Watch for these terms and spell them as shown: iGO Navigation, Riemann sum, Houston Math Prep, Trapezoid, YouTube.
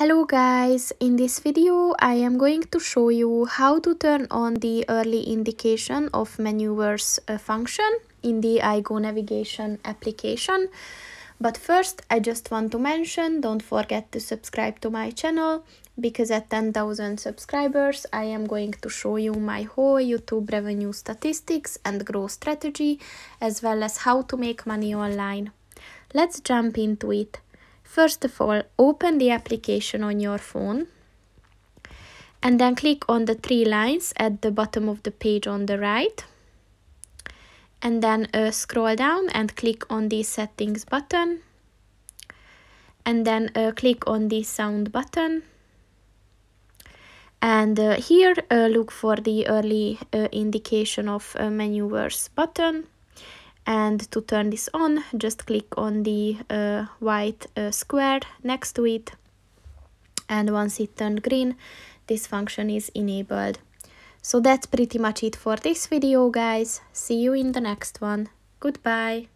Hello guys, in this video I am going to show you how to turn on the early indication of maneuvers function in the iGO Navigation application. But first I just want to mention, don't forget to subscribe to my channel, because at 10,000 subscribers I am going to show you my whole YouTube revenue statistics and growth strategy, as well as how to make money online. Let's jump into it. First of all, open the application on your phone and then click on the three lines at the bottom of the page on the right, and then scroll down and click on the settings button, and then click on the sound button, and here look for the early indication of maneuvers button. And to turn this on, just click on the white square next to it, and once it turned green, this function is enabled. So that's pretty much it for this video, guys. See you in the next one. Goodbye.